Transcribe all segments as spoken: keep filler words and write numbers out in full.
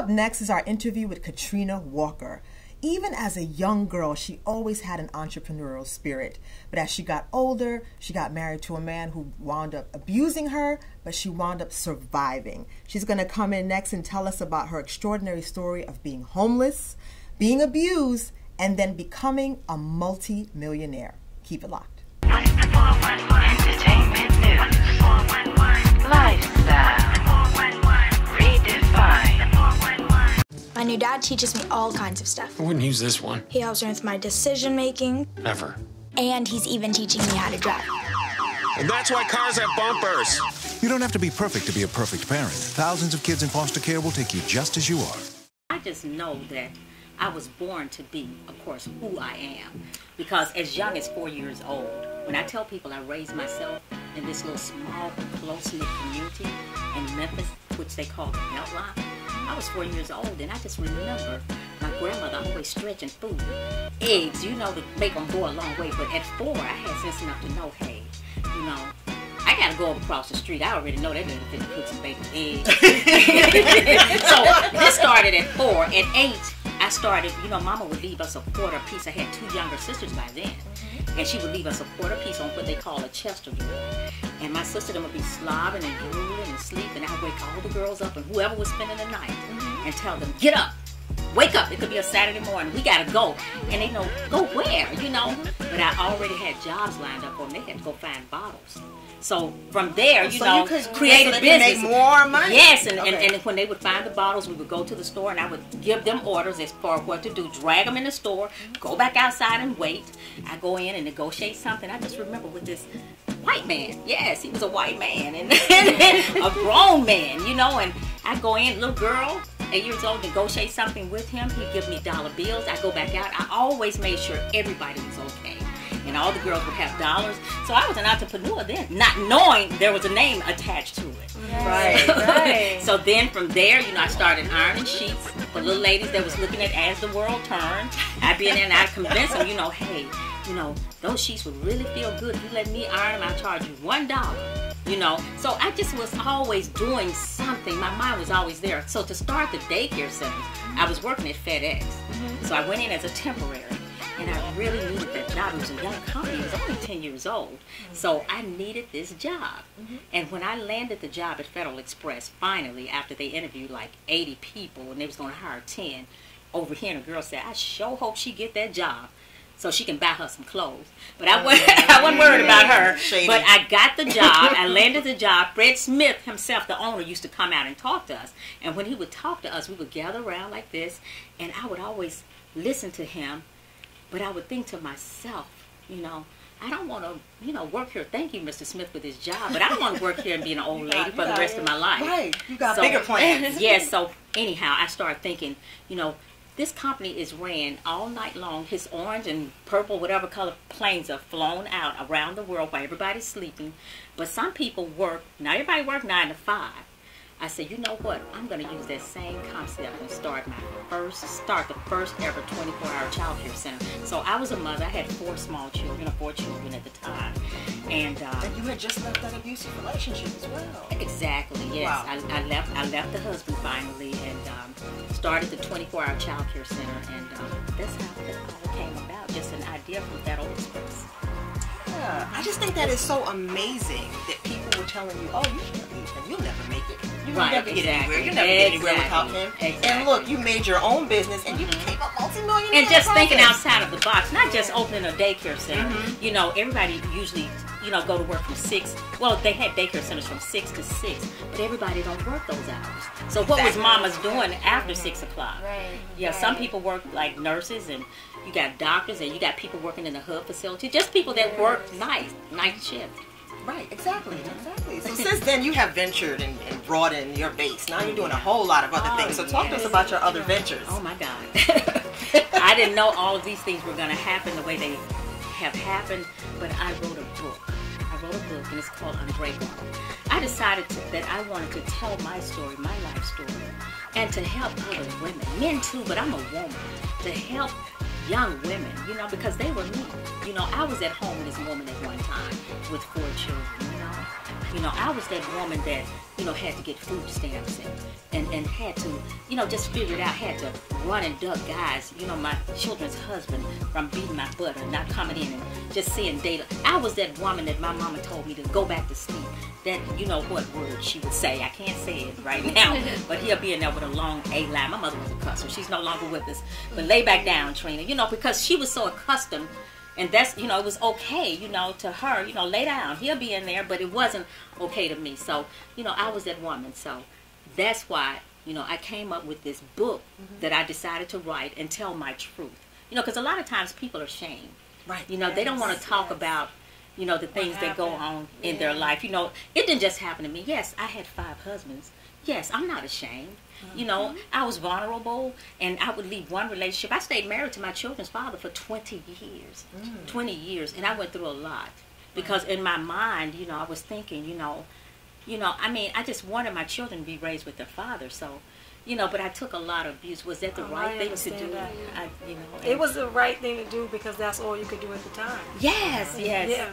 up next is our interview with Katrina Walker. Even as a young girl, she always had an entrepreneurial spirit. But as she got older, she got married to a man who wound up abusing her, but she wound up surviving. She's going to come in next and tell us about her extraordinary story of being homeless, being abused, and then becoming a multi-millionaire. Keep it locked. Entertainment news, lifestyle, redefined. My new dad teaches me all kinds of stuff. I wouldn't use this one. He helps me with my decision making. Never. And he's even teaching me how to drive. And that's why cars have bumpers. You don't have to be perfect to be a perfect parent. Thousands of kids in foster care will take you just as you are. I just know that I was born to be, of course, who I am. Because as young as four years old, when I tell people I raised myself in this little small, close-knit community in Memphis, which they call the Melt Lot, I was four years old, and I just remember my grandmother always stretching food. Eggs, you know, to make them go a long way, but at four, I had sense enough to know, hey, you know, I gotta go across the street. I already know they're gonna fit to cook some bacon eggs. So this started at four. At eight, I started, you know, Mama would leave us a quarter piece. I had two younger sisters by then. Mm-hmm. And she would leave us a quarter piece on what they call a Chester drill. And my sister would be slobbing and drooling and sleeping. I'd wake all the girls up and whoever was spending the night mm-hmm. and tell them, get up, wake up. It could be a Saturday morning. We got to go. And they know, go where, you know? But I already had jobs lined up on. They had to go find bottles. So from there, you so know, you created so business. Make more money. Yes, and, okay. and, and when they would find the bottles, we would go to the store, and I would give them orders as far as what to do. Drag them in the store, go back outside and wait. I go in and negotiate something. I just remember with this white man. Yes, he was a white man and, and a grown man, you know. And I go in, little girl, eight years old, negotiate something with him. He'd give me dollar bills. I go back out. I always made sure everybody was okay. And all the girls would have dollars. So I was an entrepreneur then, not knowing there was a name attached to it. Yes. Right, right. So then from there, you know, I started ironing sheets for little ladies that was looking at As the World Turned. I'd be in there and I'd convince them, you know, hey, you know, those sheets would really feel good. If you let me iron them, I'll charge you one dollar. You know, so I just was always doing something. My mind was always there. So to start the daycare centers, I was working at FedEx. Mm-hmm. So I went in as a temporary. And I really needed that job. It was a young company. I was only ten years old. So I needed this job. Mm-hmm. And when I landed the job at Federal Express, finally, after they interviewed like eighty people and they was going to hire ten, over here, and a girl said, I sure hope she get that job so she can buy her some clothes. But I wasn't, I wasn't worried about her. Shady. But I got the job. I landed the job. Fred Smith himself, the owner, used to come out and talk to us. And when he would talk to us, we would gather around like this. And I would always listen to him. But I would think to myself, you know, I don't want to, you know, work here. Thank you, Mister Smith, for this job. But I don't want to work here and be an old got, lady for the rest it. of my life. Right. You got so, bigger plans. Yes. So anyhow, I started thinking, you know, this company is ran all night long. His orange and purple, whatever color planes are flown out around the world while everybody's sleeping. But some people work, not everybody work nine to five. I said, you know what? I'm going to use that same concept and start my first, start the first ever twenty-four hour child care center. So I was a mother. I had four small children, or four children at the time. And, uh, and you had just left that abusive relationship as well. Exactly. Yes, wow. I, I left. I left the husband finally and um, started the twenty-four hour child care center. And um, that's how it all came about. Just an idea from that old express. Yeah, I just think that is so amazing that people were telling you, oh, you should leave him. You'll never make it. You'll right, never exactly. get anywhere. You'll never exactly. get anywhere without him. Exactly. And look, you made your own business and mm-hmm. you became a multi-millionaire. And just thinking outside of the box, not just opening a daycare center. Mm-hmm. You know, everybody usually, you know, go to work from six. Well, they had daycare centers from six to six, but everybody don't work those hours. So what exactly. was Mama's doing after mm-hmm. six o'clock? Right. Yeah, right. Some people work like nurses and you got doctors and you got people working in the hub facility. Just people that work night, night shift. Right, exactly, exactly. So since then you have ventured and, and broadened your base. Now you're doing a whole lot of other oh, things. So talk yes. to us about your other ventures. Oh my God. I didn't know all of these things were going to happen the way they have happened, but I wrote a book. I wrote a book and it's called Unbreakable. I decided to, that I wanted to tell my story, my life story, and to help other women, men too, but I'm a woman, to help young women, you know, because they were me. You know, I was that homeless woman at one time with four children, you know. You know, I was that woman that, you know, had to get food stamps and, and, and had to, you know, just figure it out, had to run and duck guys, you know, my children's husband from beating my butt or not coming in and just seeing data. I was that woman that my mama told me to go back to sleep. That, you know what word she would say. I can't say it right now, but he'll be in there with a long A line. My mother was a cuss, so she's no longer with us. But lay back down, Trina, you know, because she was so accustomed. And that's, you know, it was okay, you know, to her, you know, lay down. He'll be in there, but it wasn't okay to me. So, you know, I was that woman. So that's why, you know, I came up with this book mm-hmm. that I decided to write and tell my truth. You know, because a lot of times people are ashamed. Right. You know, yes. they don't want to talk yes. about, you know, the things that go on yeah. in their life. You know, it didn't just happen to me. Yes, I had five husbands. Yes, I'm not ashamed. Mm-hmm. You know, I was vulnerable, and I would leave one relationship. I stayed married to my children's father for twenty years, mm. twenty years, and I went through a lot because mm-hmm. in my mind, you know, I was thinking, you know, you know, I mean, I just wanted my children to be raised with their father, so, you know, but I took a lot of abuse. Was that the oh, right I thing to do? That, yeah. I, you know, it was the right thing to do because that's all you could do at the time. Yes, yes. Yeah.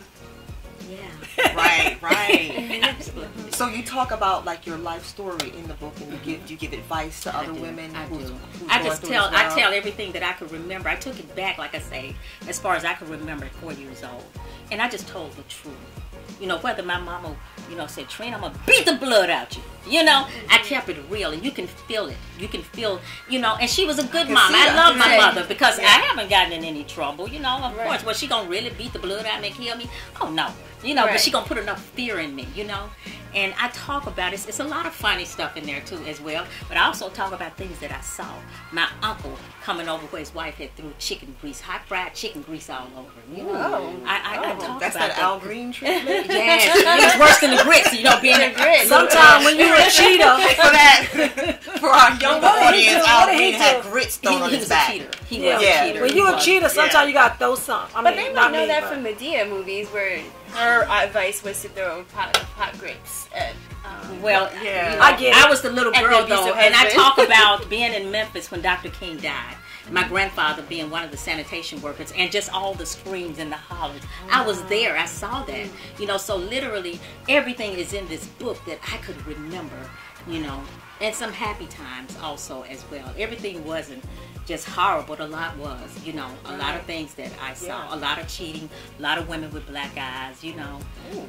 Yeah. Right, right. Absolutely. So you talk about like your life story in the book, and you give you give advice to other women. I do. I just tell I tell everything that I could remember. I took it back, like I say, as far as I could remember at four years old, and I just told the truth. You know, whether my mama, you know, said, Trina, I'm gonna beat the blood out you. You know, I kept it real, and you can feel it. You can feel, you know, and she was a good mom. I love my mother because yeah. I haven't gotten in any trouble, you know, of right. course. Was she gonna really beat the blood out and kill me? Oh, no. You know, right. but she gonna put enough fear in me, you know. And I talk about it. It's, it's a lot of funny stuff in there, too, as well. But I also talk about things that I saw. My uncle coming over where his wife had threw chicken grease, hot fried chicken grease all over him. You know, oh, I, I, oh, I talk that's about that Al Green treatment? Yes. It was worse than the grits, you know, being a grit. Sometimes when you're a cheater, for that, for our young audience, Al Green had grits thrown he, on he his back. He was a cheater. He yeah. was yeah. a cheater. When you're a cheater, sometimes yeah. you got to throw some. I mean, but they might know me, that but. From Madea movies where... her advice was to throw pot, pot grits at, um, well, yeah. you know, I, get I was the little girl, though, husband. And I talk about being in Memphis when Doctor King died. My grandfather being one of the sanitation workers, and just all the screams and the hollers. Oh, I was there. I saw that. You know, so literally everything is in this book that I could remember, you know, and some happy times also as well. Everything wasn't just horrible, a lot was, you know, a right. lot of things that I saw, yeah. a lot of cheating, a lot of women with black eyes, you know,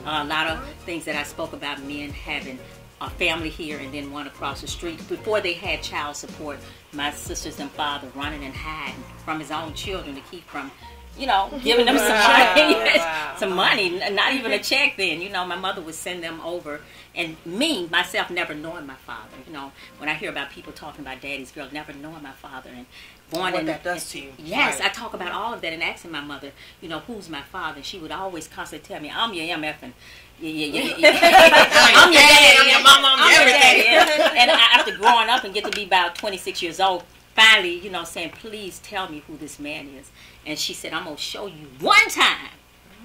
uh, a lot of things that I spoke about men having a family here and then one across the street. Before they had child support, my sisters and father running and hiding from his own children to keep from, you know, giving them some money, wow. some money, not even a check then, you know, my mother would send them over. And me, myself, never knowing my father. You know, when I hear about people talking about daddy's girl, never knowing my father. And born what in, that does and, to you. Yes, right. I talk about all of that and asking my mother, you know, who's my father? And she would always constantly tell me, I'm your M F and yeah, yeah, yeah, yeah. I'm your daddy, I'm your mama, I'm, I'm your everything. Daddy. And I, after growing up and get to be about twenty-six years old, finally, you know, saying, please tell me who this man is. And she said, I'm going to show you one time.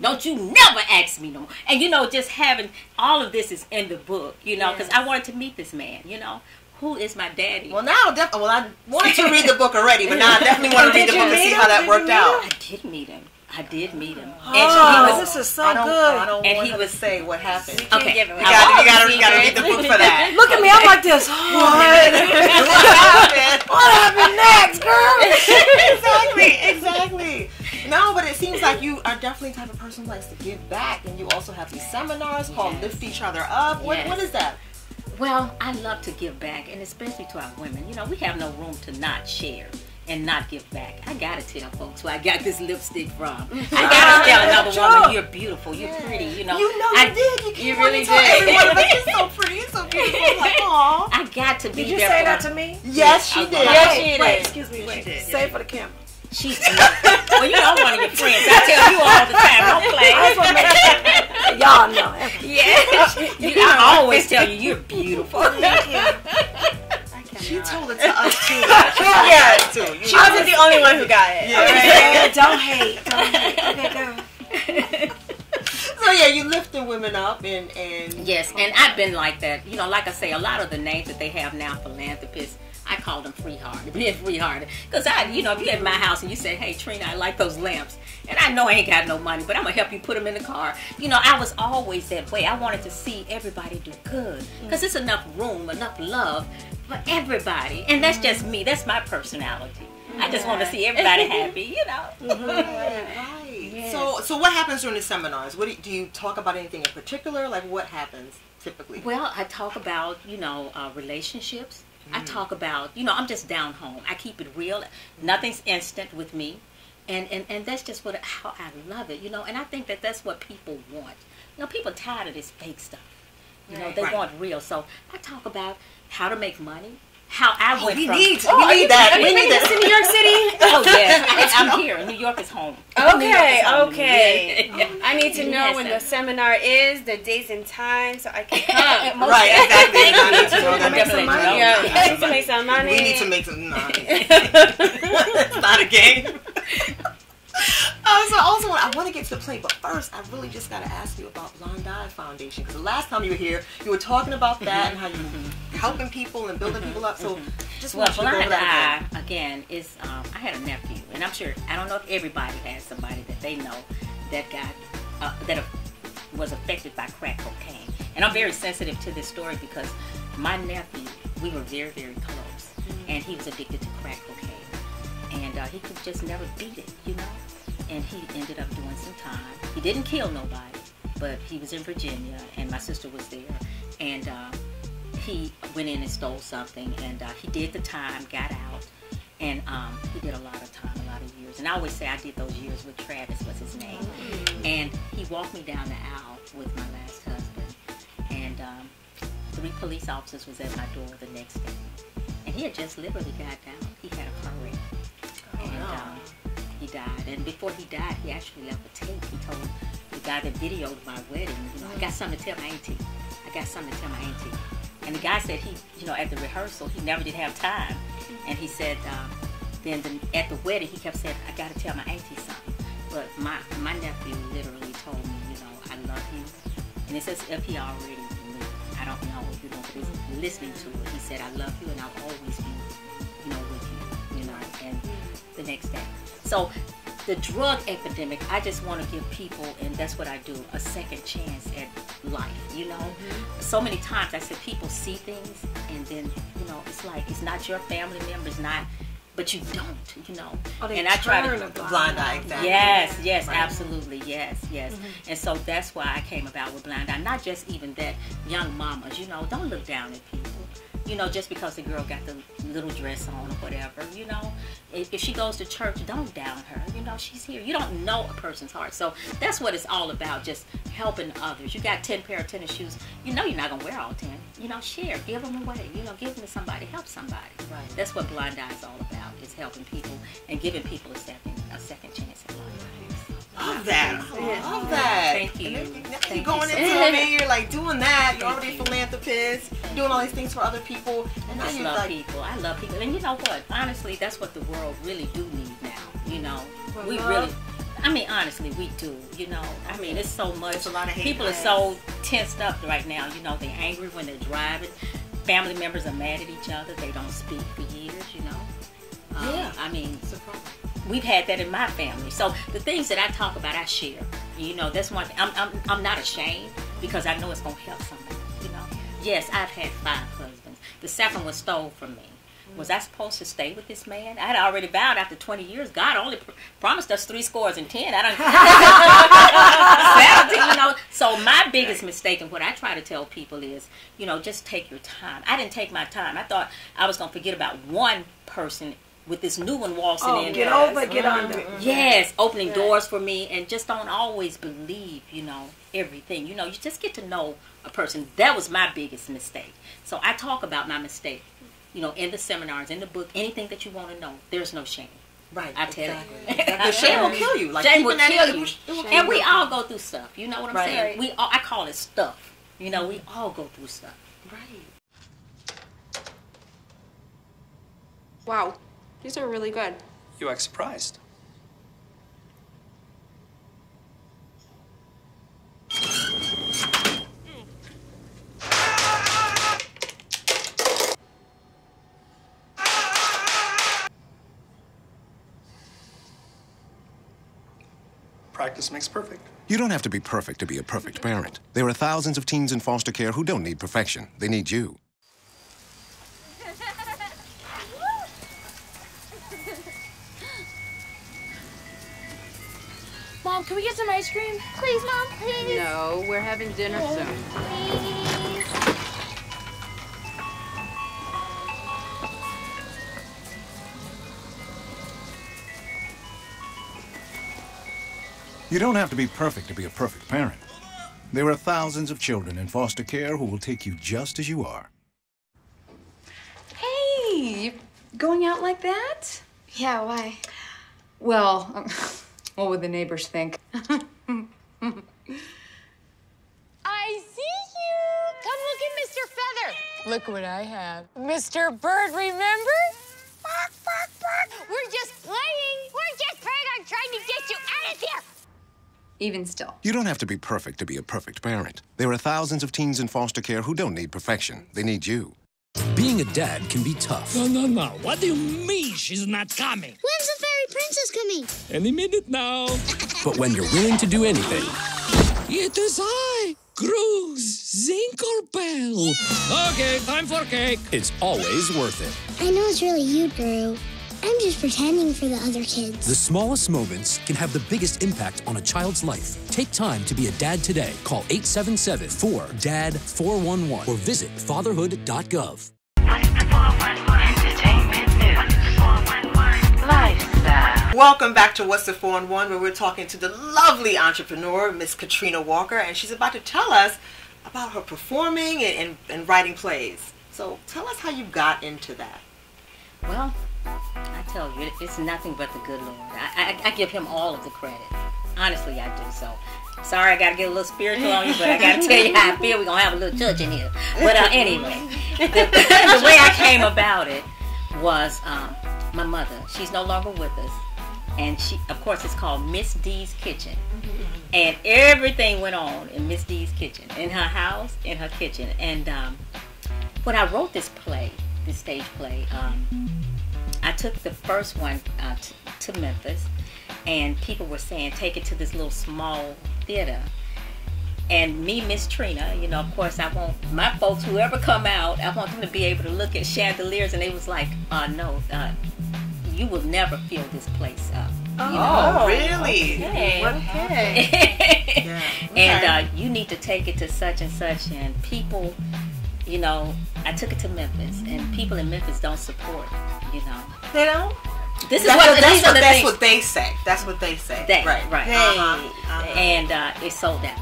Don't you never ask me no more. And, you know, just having all of this is in the book, you know, because yes. I wanted to meet this man, you know. Who is my daddy? Well, now def well, I wanted to read the book already, but now I definitely want to read the book to see him? How that did worked out. I did meet him. I did meet him. Oh, and he was, this is so I don't, good. I don't and want he was, to say what happened. You okay. Give him. You got to read the book for that. Look at me. I'm like this. Oh, what happened? What happened next, girl? Exactly. Exactly. No, but it seems like you are definitely the type of person who likes to give back, and you also have these seminars yes. called Lift Each Other Up. What, yes. what is that? Well, I love to give back, and especially to our women. You know, we have no room to not share and not give back. I gotta tell folks who I got this lipstick from. I gotta tell another sure. woman, you're beautiful, you're yeah. pretty, you know. You know I, you did. You, can't you really tell did. Everyone, but you're so pretty, you're so beautiful. I'm like, aw. I got to be. Did you there say for that to me? Yes, she did. Yes, she did. Wait, wait, excuse me. Wait. She did. Say it for the camera. She's well, you know, I'm one of your friends. I tell you all the time, don't play. Y'all know. Yeah. You, I always tell you, you're beautiful. She told it to us too. Yeah, too. She wasn't the only one who got it. Yeah. Okay. Don't hate. Don't hate. Okay, girl. So yeah, you lift the women up and and yes, and I've been like that. You know, like I say, a lot of the names that they have now, philanthropists. I call them free-hearted, being free-hearted. Because I, you know, if you at my house and you say, hey, Trina, I like those lamps, and I know I ain't got no money, but I'm going to help you put them in the car. You know, I was always that way. I wanted to see everybody do good. Because there's enough room, enough love for everybody. And that's just me. That's my personality. I just want to see everybody happy, you know. Mm-hmm. Yes. So, so what happens during the seminars? What do you, do you talk about anything in particular? Like, what happens typically? Well, I talk about, you know, uh, relationships. Mm. I talk about, you know, I'm just down home. I keep it real. Nothing's instant with me. And, and, and that's just what how I love it, you know. And I think that that's what people want. You know, people are tired of this fake stuff. You right. know, they right. want real. So I talk about how to make money. How I oh, went we from. Need to, oh, we need that. We need that. In New York City? Oh, yeah. I, I'm here. New York is home. Okay, is home. Okay. Yeah. Oh, I need to know yes, when the seminar is, the days and time, so I can come. Right, exactly. I need to know. Make some money. Yeah. I need to make some money. We need to make some money. It's not a game. Uh, so also, I want to get to the play, but first, I really just got to ask you about Blonde Eye Foundation, because the last time you were here, you were talking about that mm-hmm. and how you were helping people and building mm-hmm. people up. So, mm-hmm. just well, want you to go over that Eye, again. Is um, I had a nephew, and I'm sure I don't know if everybody has somebody that they know that got uh, that was affected by crack cocaine. And I'm very sensitive to this story because my nephew, we were very, very close, mm-hmm. and he was addicted to crack cocaine. And uh, he could just never beat it, you know? And he ended up doing some time. He didn't kill nobody, but he was in Virginia, and my sister was there. And uh, he went in and stole something, and uh, he did the time, got out, and um, he did a lot of time, a lot of years. And I always say I did those years with Travis, was his name. Mm-hmm. And he walked me down the aisle with my last husband, and um, three police officers was at my door the next day. And he had just literally got down. He had a car wreck. And um, he died. And before he died, he actually left a tape. He told the guy that videoed my wedding, you know, I got something to tell my auntie. I got something to tell my auntie. And the guy said he, you know, at the rehearsal, he never did have time. And he said, um, then the, at the wedding, he kept saying, I got to tell my auntie something. But my, my nephew literally told me, you know, I love you. And it's as if he already knew. I don't know, you know, but he's listening to it. He said, I love you and I'll always be, you know, with you. And the next day. So the drug epidemic, I just want to give people, and that's what I do, a second chance at life, you know. Mm-hmm. So many times I said people see things and then, you know, it's like it's not your family member, it's not, but you don't, you know. Oh, they and I try to blind, blind eye. Exactly. Yes, yes, right. Absolutely, yes, yes. Mm-hmm. And so that's why I came about with Blind Eye. Not just even that, young mamas, you know, don't look down at people. You know, just because the girl got the little dress on or whatever, you know, if, if she goes to church, don't down her. You know, she's here. You don't know a person's heart. So that's what it's all about, just helping others. You got ten pair of tennis shoes. You know you're not going to wear all ten. You know, share. Give them away. You know, give them to somebody. Help somebody. Right. That's what Blind Eye is all about, is helping people and giving people a second, a second chance in life. Love that. Oh, yeah. Love that. Thank you. And then, now Thank you're going you. into it, man. You're like doing that. You're already a philanthropist. You're doing all these things for other people. And I love like, people. I love people. And you know what? Honestly, that's what the world really do need now. You know, for we love. really, I mean, honestly, we do. You know, I mean, it's so much. It's a lot of hate people class. Are so tensed up right now. You know, they're angry when they're driving. Family members are mad at each other. They don't speak for years, you know. Um, yeah. I mean, it's a problem. We've had that in my family. So the things that I talk about, I share. You know, that's one thing. I'm, I'm, I'm not ashamed because I know it's going to help somebody, you know. Yes, I've had five husbands. The second was stole from me. Was I supposed to stay with this man? I had already vowed after twenty years. God only pr promised us three scores and ten. I don't you know. So my biggest mistake and what I try to tell people is, you know, just take your time. I didn't take my time. I thought I was going to forget about one person with this new one waltzing oh, in. Get us. over, get mm-hmm. under. Mm-hmm. Yes, opening yeah. doors for me, and just don't always believe, you know, everything. You know, you just get to know a person. That was my biggest mistake. So I talk about my mistake, you know, in the seminars, in the book, anything that you want to know. There's no shame. Right. I tell exactly. you. Exactly. Shame will kill you. Like, shame will kill you. Shame and we all go through stuff. You know what I'm right. saying? We all, I call it stuff. You know, we all go through stuff. Right. Wow. These are really good. You act surprised. practice makes perfect. You don't have to be perfect to be a perfect parent. There are thousands of teens in foster care who don't need perfection. They need you. Mom, can we get some ice cream? Please, Mom, please. No, we're having dinner oh, soon. Please. You don't have to be perfect to be a perfect parent. There are thousands of children in foster care who will take you just as you are. Hey, you going out like that? Yeah, why? Well, um, what would the neighbors think? I see you! Come look at Mister Feather. Look what I have. Mister Bird, remember? Bark, bark, bark. We're just playing. We're just playing. I'm trying to get you out of here. Even still. You don't have to be perfect to be a perfect parent. There are thousands of teens in foster care who don't need perfection. They need you. Being a dad can be tough. No, no, no. What do you mean she's not coming? When's the fairy princess coming? Any minute now. But when you're willing to do anything... It is I, Cruz Zinkerbell. Yeah. Okay, time for cake. It's always worth it. I know it's really you, Drew. I'm just pretending for the other kids. The smallest moments can have the biggest impact on a child's life. Take time to be a dad today. Call eight seven seven, four D A D, four one one or visit fatherhood dot gov. Welcome back to What's the four in one, where we're talking to the lovely entrepreneur, Miss Katrina Walker, and she's about to tell us about her performing and, and, and writing plays. So tell us how you got into that. Well, I tell you, it's nothing but the good Lord. I, I, I give him all of the credit. Honestly, I do. So, sorry I got to get a little spiritual on you, but I got to tell you how I feel. We're going to have a little church in here. But uh, anyway, the, the way I came about it was um, my mother. She's no longer with us. And she, of course, it's called Miss D's Kitchen. And everything went on in Miss D's Kitchen, in her house, in her kitchen. And um, when I wrote this play, this stage play, um, I took the first one uh, to, to Memphis, and people were saying, take it to this little small theater. And me, Miss Trina, you know, of course, I want my folks, whoever come out, I want them to be able to look at chandeliers. And they was like, uh, no, uh, you will never fill this place up. Oh, you know? Oh really? Okay. What happened? Yeah. Okay. And uh, you need to take it to such and such, and people, you know, I took it to Memphis, and people in Memphis don't support it, you know. They don't? This is that's what, what, that's what, that's what they say. That's what they say. They, right, right. They, uh-huh. And uh, it sold out.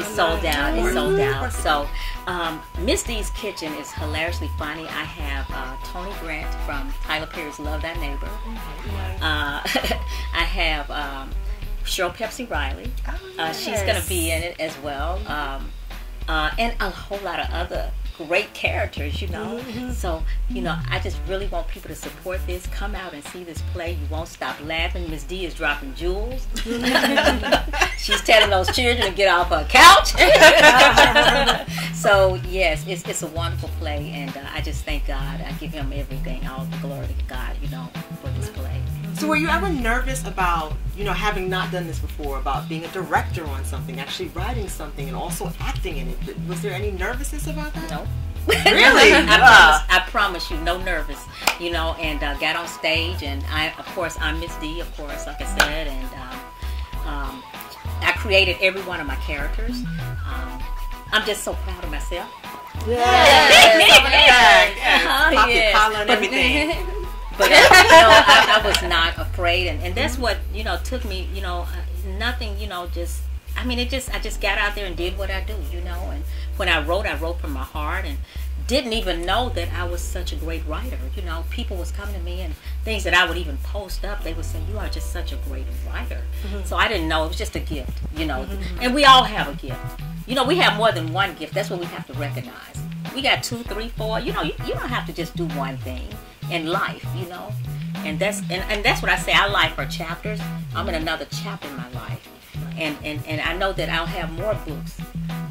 It sold out. It sold out. So, um, Miss D's Kitchen is hilariously funny. I have uh, Tony Grant from Tyler Perry's Love Thy Neighbor. Mm-hmm. uh, I have um, Cheryl Pepsi Riley. Oh, yes. uh, she's going to be in it as well. Um, uh, and a whole lot of other great characters, you know. Mm-hmm. So, you know, I just really want people to support this. Come out and see this play. You won't stop laughing. Miss D is dropping jewels. She's telling those children to get off her couch. So, yes, it's, it's a wonderful play, and uh, I just thank God. I give him everything, all the glory to God, you know, for this play. So were you ever nervous about, you know, having not done this before, about being a director on something, actually writing something, and also acting in it? Was there any nervousness about that? No. Really? I, wow. promise, I promise you, no nervous, you know, and uh, got on stage, and I, of course, I'm Miss D, of course, like I said, and um, um, I created every one of my characters. Um, I'm just so proud of myself. Yeah. Yes. Pocket yes. collar and everything. But you know, I, I was not afraid, and, and that's what, you know, took me, you know, nothing, you know, just, I mean, it just, I just got out there and did what I do, you know, and when I wrote, I wrote from my heart, and didn't even know that I was such a great writer, you know. People was coming to me, and things that I would even post up, they would say, you are just such a great writer. Mm-hmm. So I didn't know, it was just a gift, you know, mm-hmm. And we all have a gift. You know, we have more than one gift, that's what we have to recognize. We got two, three, four, you know, you, you don't have to just do one thing in life, you know, and that's and, and that's what I say. I like for chapters. I'm in another chapter in my life, and and and I know that I'll have more books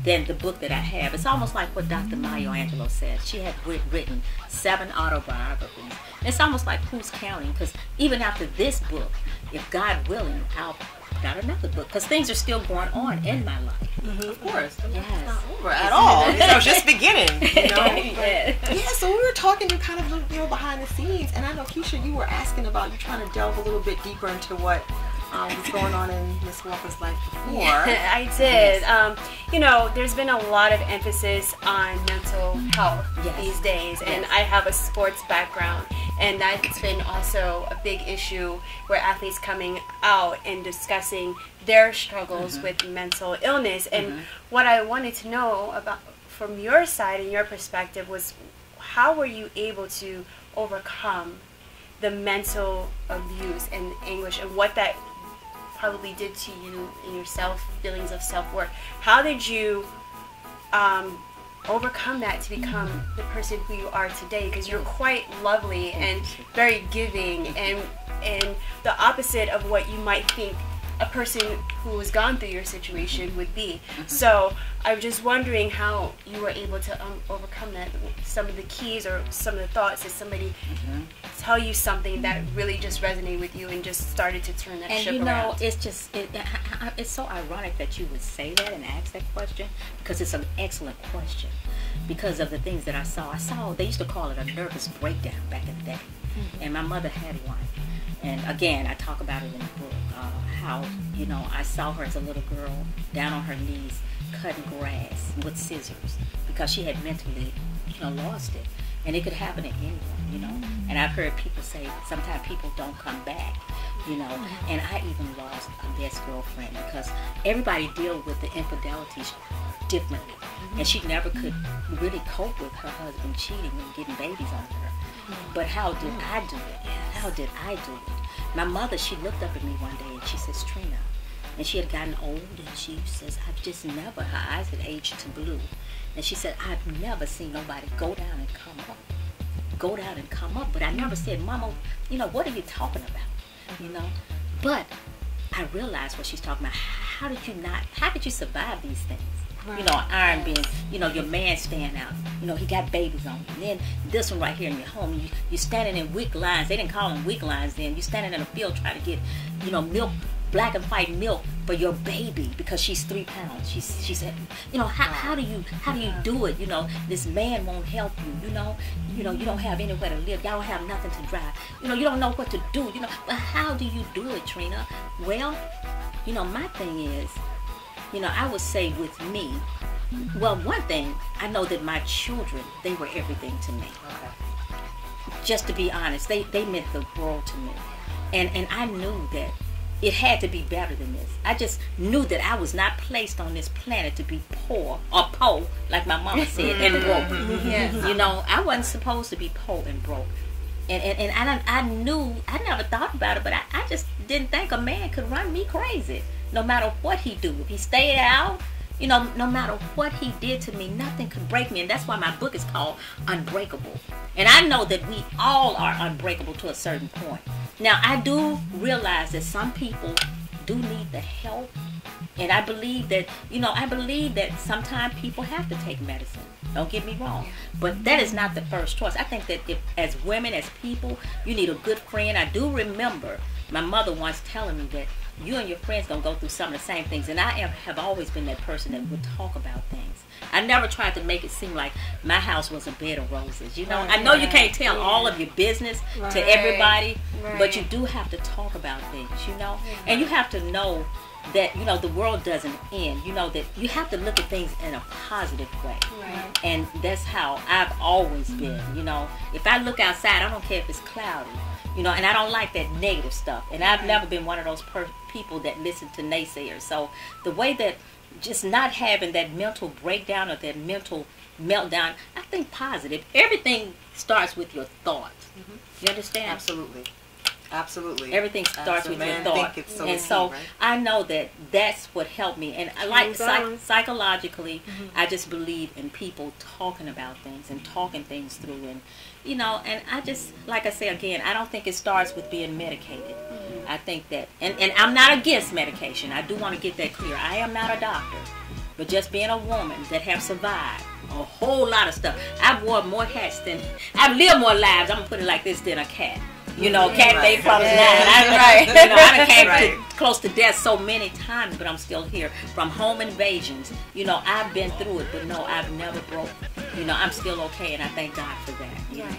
than the book that I have. It's almost like what Doctor Maya Angelou said. She had written seven autobiographies. It's almost like who's counting? Because even after this book, if God willing, I'll checked out another book because things are still going on in my life. Mm-hmm. Of course. Yes. It's not over at all. You know, just beginning. You know? Yeah. Yeah, so we were talking to kind of, you know, behind the scenes, and I know, Keisha, you were asking about, you trying to delve a little bit deeper into what um, was going on in Miss Walker's life before. Yeah, I did. Yes. Um, you know, there's been a lot of emphasis on mental health yes. these days, yes. and I have a sports background. And that's been also a big issue where athletes coming out and discussing their struggles mm-hmm. with mental illness. And mm-hmm. what I wanted to know about from your side and your perspective was, how were you able to overcome the mental abuse and anguish and what that probably did to you and your self, feelings of self-worth? How did you um, overcome that to become the person who you are today, because you're quite lovely and very giving and and the opposite of what you might think a person who has gone through your situation would be. So I'm just wondering how you were able to um, overcome that, some of the keys or some of the thoughts that somebody mm-hmm. tell you something that really just resonated with you and just started to turn that and ship around. And you know, around. It's just, it, it's so ironic that you would say that and ask that question, because it's an excellent question because of the things that I saw. I saw, they used to call it a nervous breakdown back in the day. Mm-hmm. And my mother had one. And again, I talk about it in the book, uh, how, you know, I saw her as a little girl down on her knees cutting grass with scissors because she had mentally, you know, lost it. And it could happen to anyone, you know. And I've heard people say sometimes people don't come back, you know. And I even lost a best girlfriend because everybody deals with the infidelities differently. And she never could really cope with her husband cheating and getting babies on her. But how did I do it? How did I do it? My mother, she looked up at me one day and she says, Trina. And she had gotten old and she says, I've just never, her eyes had aged to blue. And she said, I've never seen nobody go down and come up. Go down and come up. But I never said, Mama, you know, what are you talking about? You know? But I realized what she's talking about. How did you not, how did you survive these things? Right. You know, an iron being, you know, your man stand out. You know, he got babies on you. And then this one right here in your home, you, you're standing in weak lines. They didn't call them weak lines then. You're standing in a field trying to get, you know, milk, black and white milk for your baby because she's three pounds. She's, she said, you know, how, how do you, how do you do it? You know, this man won't help you. You know, you know, you don't have anywhere to live. Y'all don't have nothing to drive. You know, you don't know what to do. You know, but how do you do it, Trina? Well, you know, my thing is, you know, I would say with me, well, one thing, I know that my children, they were everything to me. Okay. Just to be honest, they, they meant the world to me. And, and I knew that it had to be better than this. I just knew that I was not placed on this planet to be poor or poor, like my mama said, and broke. Yes. You know, I wasn't supposed to be poor and broke. And, and, and I, I knew, I never thought about it, but I, I just didn't think a man could run me crazy. No matter what he do, if he stayed out, you know, no matter what he did to me, nothing could break me. And that's why my book is called Unbreakable. And I know that we all are unbreakable to a certain point. Now, I do realize that some people do need the help. And I believe that, you know, I believe that sometimes people have to take medicine. Don't get me wrong. But that is not the first choice. I think that if, as women, as people, you need a good friend. I do remember my mother once telling me that you and your friends gonna go through some of the same things, and I have always been that person that would talk about things. I never tried to make it seem like my house was a bed of roses. You know, right. I know you can't tell yeah. all of your business right. to everybody, right. but you do have to talk about things. You know, yeah. and you have to know that, you know, the world doesn't end. You know that you have to look at things in a positive way, right. and that's how I've always been. You know, if I look outside, I don't care if it's cloudy. You know, and I don't like that negative stuff. And I've never been one of those per people that listen to naysayers. So the way that just not having that mental breakdown or that mental meltdown, I think positive. Everything starts with your thought. Mm-hmm. You understand? Absolutely. Absolutely. Everything starts Absolutely. with your thought. So and so right? I know that that's what helped me. And I like psych psychologically, mm-hmm. I just believe in people talking about things and talking things through. And, you know, and I just, like I say again, I don't think it starts with being medicated. Mm-hmm. I think that, and, and I'm not against medication. I do want to get that clear. I am not a doctor. But just being a woman that have survived a whole lot of stuff. I've worn more hats than, I've lived more lives, I'm going to put it like this, than a cat. You know, can't right. they from yeah. that? Yeah. Right. You know, I done came right. to, close to death so many times, but I'm still here. From home invasions, you know, I've been through it, but no, I've never broke. You know, I'm still okay, and I thank God for that. Yeah.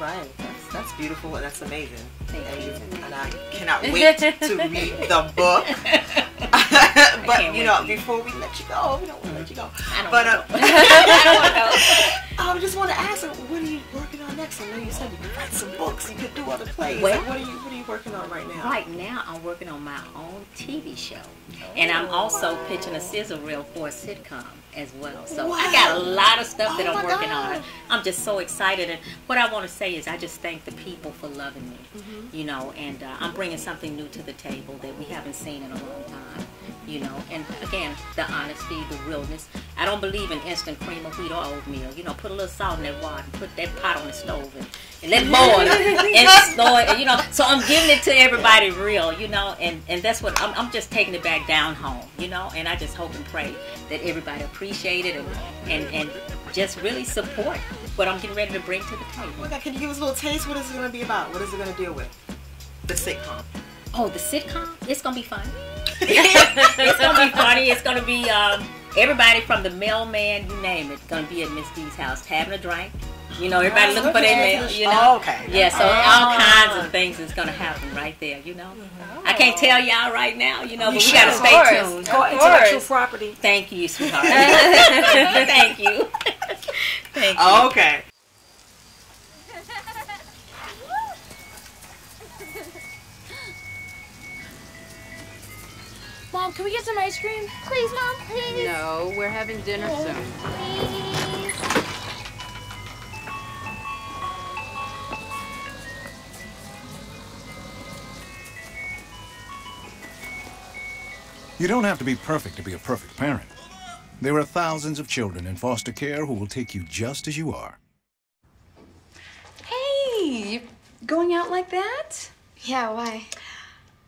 Right. That's, that's beautiful, and that's amazing. Amazing. And I cannot wait to read the book. But you know, before we let you go, we don't want to let you go. I don't but, uh, I just want to ask, what are you working on next? I know you said you could write some books, you could do other plays. Well, like, what are you What are you working on right now? Right now, I'm working on my own T V show, oh, and I'm also wow. pitching a sizzle reel for a sitcom as well. So wow. I got a lot of stuff oh, that I'm working God. on. I'm just so excited, and what I want to say is, I just thank the people for loving me. Mm-hmm. You know, and uh, I'm bringing something new to the table that we haven't seen in a long time. You know, and again, the honesty, the realness. I don't believe in instant cream of wheat or oatmeal. You know, put a little salt in that water, and put that pot on the stove, and, and let boil it, and store it. You know, so I'm giving it to everybody real. You know, and and that's what I'm. I'm just taking it back down home. You know, and I just hope and pray that everybody appreciate it and and and just really support what I'm getting ready to bring to the table. Oh my God, can you give us a little taste? What is it going to be about? What is it going to deal with? The sitcom. Oh, the sitcom. It's going to be fun. It's going to be funny. It's going to be um, everybody from the mailman, you name it, going to be at Miss D's house having a drink. You know, everybody oh, looking for their mail, you know. Oh, okay. Yeah, so oh. all kinds of things is going to happen right there, you know. Oh. I can't tell y'all right now, you know, but we got to stay tuned. Go intellectual property. Thank you, sweetheart. Thank you. Thank you. Oh, okay. Mom, can we get some ice cream? Please, Mom, please. No, we're having dinner oh, soon. Please. You don't have to be perfect to be a perfect parent. There are thousands of children in foster care who will take you just as you are. Hey, you're going out like that? Yeah, why?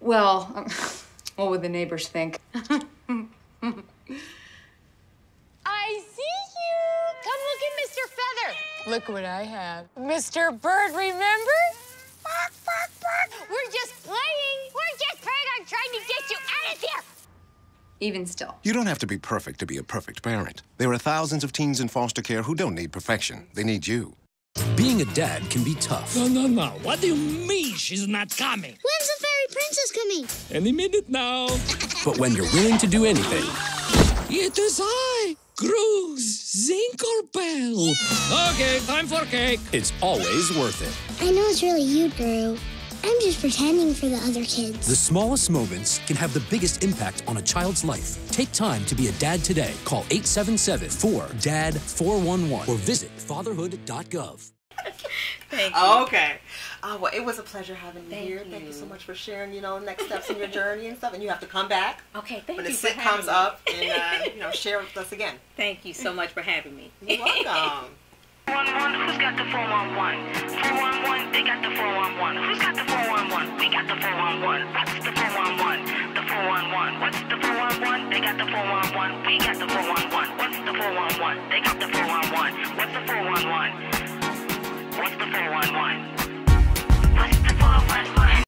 Well... Um, what would the neighbors think? I see you! Come look at Mister Feather. Look what I have. Mister Bird, remember? Bark, bark, bark. We're just playing. We're just playing on trying to get you out of here. Even still. You don't have to be perfect to be a perfect parent. There are thousands of teens in foster care who don't need perfection. They need you. Being a dad can be tough. No, no, no. What do you mean she's not coming? When's the princess coming? Any minute now. But when you're willing to do anything, it is I, Grooves, Zinc or Bell. Yeah. Okay, time for cake. It's always worth it. I know it's really you, Drew. I'm just pretending for the other kids. The smallest moments can have the biggest impact on a child's life. Take time to be a dad today. Call eight seven seven, four D A D, four one one or visit fatherhood dot gov. Thank you. Oh, okay. Uh, well, it was a pleasure having you thank here. You. Thank you so much for sharing, you know, next steps in your journey and stuff. And you have to come back. Okay, thank when you for having me. When the sitcom's up and, uh, you know, share with us again. Thank you so much for having me. You're welcome. four one one, who's got the four one one? four one one, they got the four one one. Who's got the four one one? We got the four one one. What's the four one one? The four one one. What's the four one one? They got the four one one. We got the four one one.